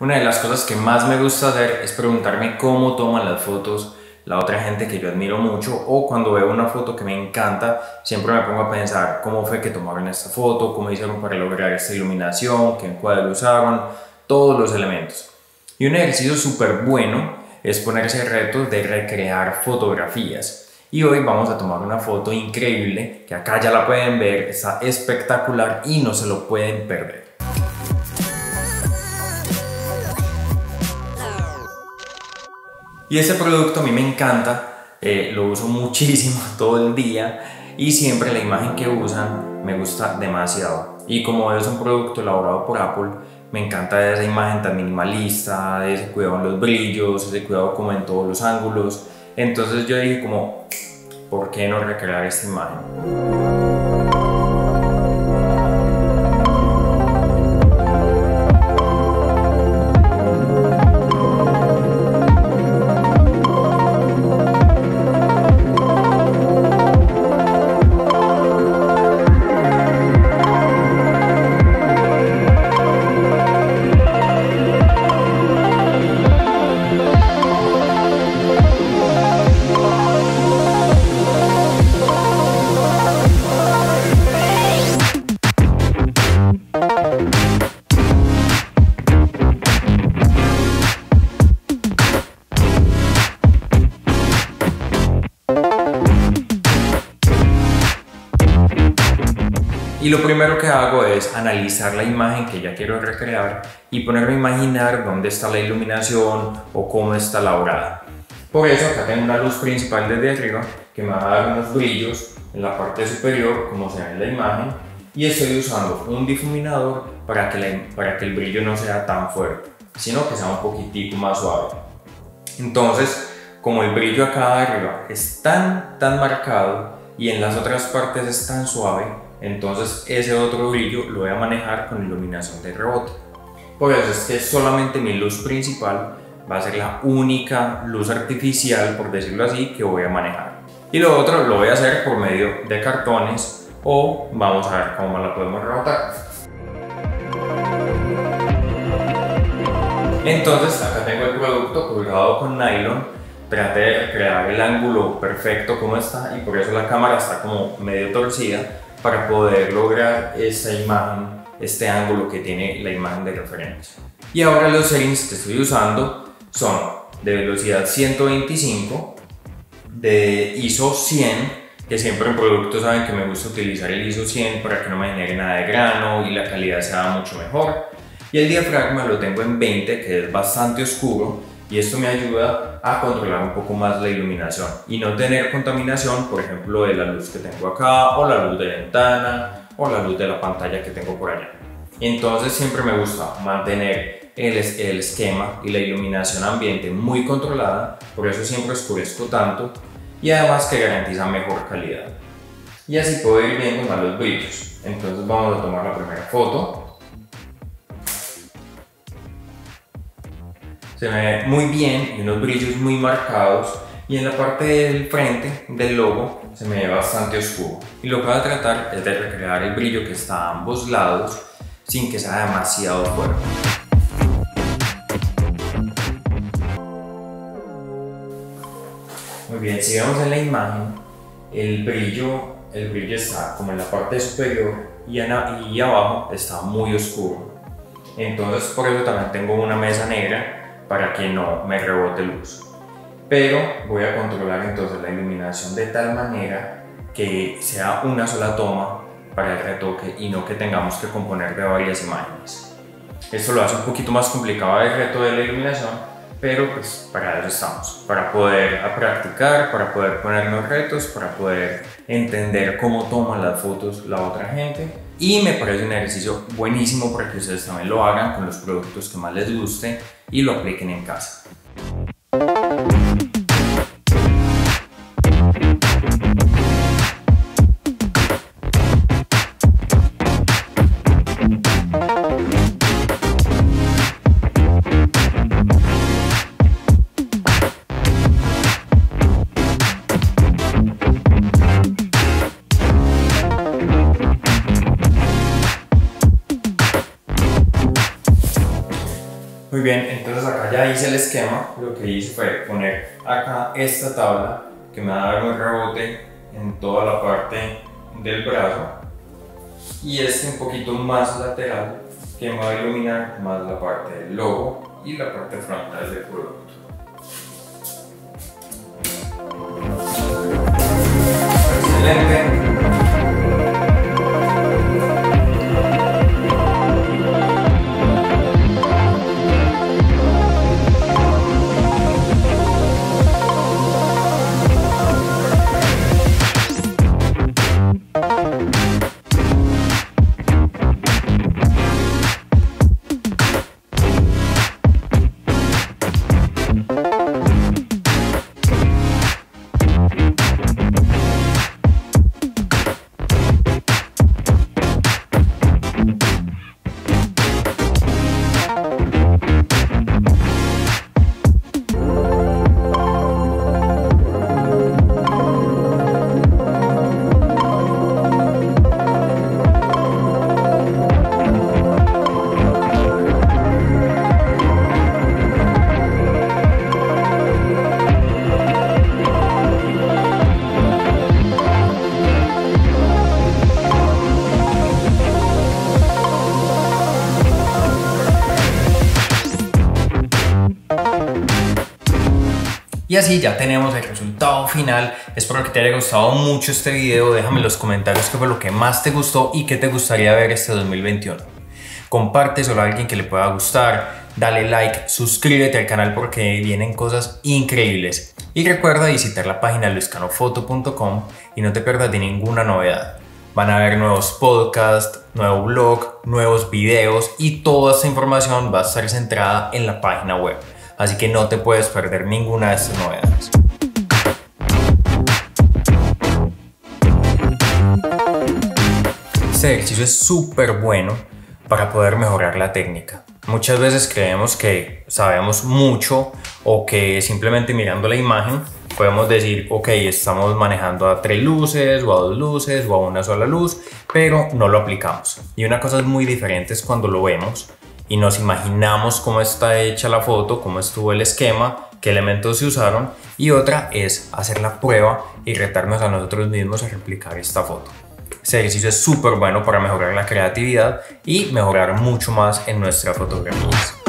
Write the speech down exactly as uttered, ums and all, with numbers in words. Una de las cosas que más me gusta hacer es preguntarme cómo toman las fotos la otra gente que yo admiro mucho, o cuando veo una foto que me encanta, siempre me pongo a pensar cómo fue que tomaron esta foto, cómo hicieron para lograr esta iluminación, qué encuadre usaron, todos los elementos. Y un ejercicio súper bueno es ponerse retos de recrear fotografías. Y hoy vamos a tomar una foto increíble, que acá ya la pueden ver, está espectacular y no se lo pueden perder. Y este producto a mí me encanta, eh, lo uso muchísimo todo el día y siempre la imagen que usan me gusta demasiado. Y como es un producto elaborado por Apple, me encanta esa imagen tan minimalista, ese cuidado en los brillos, ese cuidado como en todos los ángulos. Entonces yo dije como, ¿por qué no recrear esta imagen? Y lo primero que hago es analizar la imagen que ya quiero recrear y ponerme a imaginar dónde está la iluminación o cómo está elaborada. Por eso acá tengo una luz principal desde arriba que me va a dar unos brillos en la parte superior, como se ve en la imagen, y estoy usando un difuminador para que, la, para que el brillo no sea tan fuerte, sino que sea un poquitico más suave. Entonces, como el brillo acá de arriba es tan, tan marcado y en las otras partes es tan suave, entonces ese otro brillo lo voy a manejar con iluminación de rebote. Por eso es que solamente mi luz principal va a ser la única luz artificial, por decirlo así, que voy a manejar. Y lo otro lo voy a hacer por medio de cartones, o vamos a ver cómo la podemos rebotar. Entonces acá tengo el producto colgado con nylon. Traté de recrear el ángulo perfecto como está, y por eso la cámara está como medio torcida, para poder lograr esta imagen, este ángulo que tiene la imagen de referencia. Y ahora los settings que estoy usando son de velocidad ciento veinticinco, de ISO cien, que siempre en productos saben que me gusta utilizar el ISO cien para que no me genere nada de grano y la calidad sea mucho mejor. Y el diafragma lo tengo en veinte, que es bastante oscuro, y esto me ayuda a controlar un poco más la iluminación y no tener contaminación, por ejemplo, de la luz que tengo acá, o la luz de la ventana, o la luz de la pantalla que tengo por allá. Entonces siempre me gusta mantener el, el esquema y la iluminación ambiente muy controlada, por eso siempre oscurezco tanto, y además que garantiza mejor calidad. Y así puedo ir viendo más los brillos. Entonces vamos a tomar la primera foto. Se me ve muy bien y unos brillos muy marcados, y en la parte del frente del logo se me ve bastante oscuro. Y lo que voy a tratar es de recrear el brillo que está a ambos lados sin que sea demasiado fuerte. Muy bien, si vemos en la imagen, el brillo, el brillo está como en la parte superior y, en, y abajo está muy oscuro. Entonces por eso también tengo una mesa negra, para que no me rebote luz. Pero voy a controlar entonces la iluminación de tal manera que sea una sola toma para el retoque y no que tengamos que componer de varias imágenes. Esto lo hace un poquito más complicado el reto de la iluminación, pero pues para eso estamos, para poder practicar, para poder ponernos retos, para poder entender cómo toman las fotos la otra gente. Y me parece un ejercicio buenísimo para que ustedes también lo hagan con los productos que más les guste y lo apliquen en casa. Muy bien, entonces acá ya hice el esquema. Lo que hice fue poner acá esta tabla que me va a dar un rebote en toda la parte del brazo, y este un poquito más lateral que me va a iluminar más la parte del logo y la parte frontal del producto. Excelente. Y así ya tenemos el resultado final. Espero que te haya gustado mucho este video. Déjame en los comentarios qué fue lo que más te gustó y qué te gustaría ver este dos mil veintiuno. Comparte solo a alguien que le pueda gustar, dale like, suscríbete al canal porque vienen cosas increíbles. Y recuerda visitar la página luis cano foto punto com y no te pierdas de ninguna novedad. Van a haber nuevos podcasts, nuevo blog, nuevos videos y toda esta información va a estar centrada en la página web. Así que no te puedes perder ninguna de estas novedades. Este ejercicio es súper bueno para poder mejorar la técnica. Muchas veces creemos que sabemos mucho o que simplemente mirando la imagen podemos decir, ok, estamos manejando a tres luces o a dos luces o a una sola luz, pero no lo aplicamos. Y una cosa muy diferente es cuando lo vemos y nos imaginamos cómo está hecha la foto, cómo estuvo el esquema, qué elementos se usaron, y otra es hacer la prueba y retarnos a nosotros mismos a replicar esta foto. Este ejercicio es súper bueno para mejorar la creatividad y mejorar mucho más en nuestras fotografías.